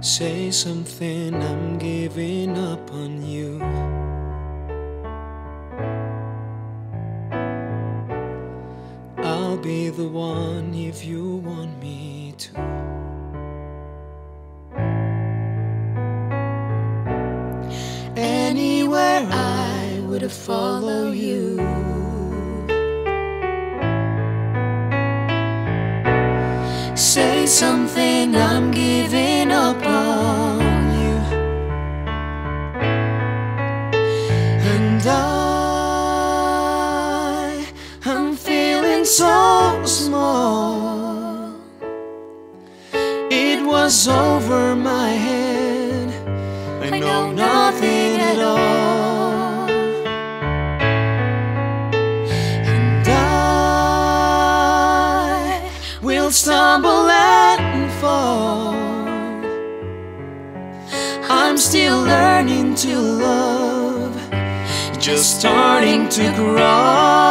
Say something, I'm giving up on you. I'll be the one if you want me to. Anywhere I would have followed you. Say something, I'm giving up on you. And I'm feeling so small. It was over my head. I know nothing at all. And I will stumble and fall. I'm still learning to love, just starting to grow.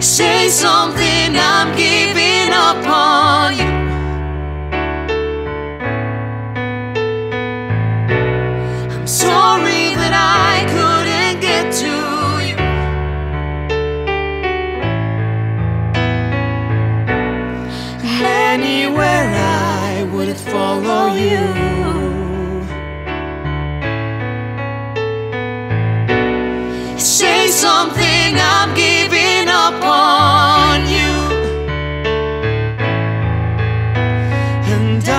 Say something, I'm giving up on you. I'm sorry that I couldn't get to you. Anywhere I would follow you. Say something, I'm giving up on you. And I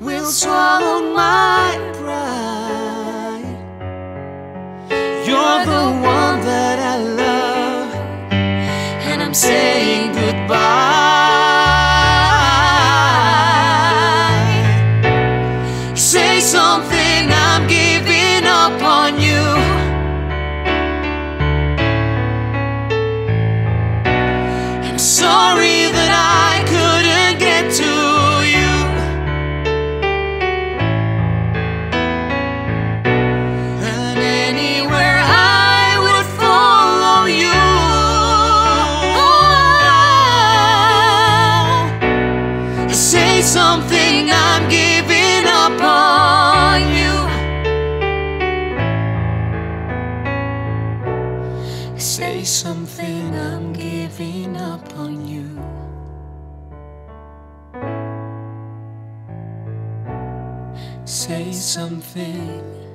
will swallow my pride. You're the one that I love, and I'm saying goodbye. Say something, I'm giving up on you. I'm sorry that I couldn't get to you. And anywhere I would follow you. Say something, I'm giving up on you. Say something, I'm giving up on you. Say something.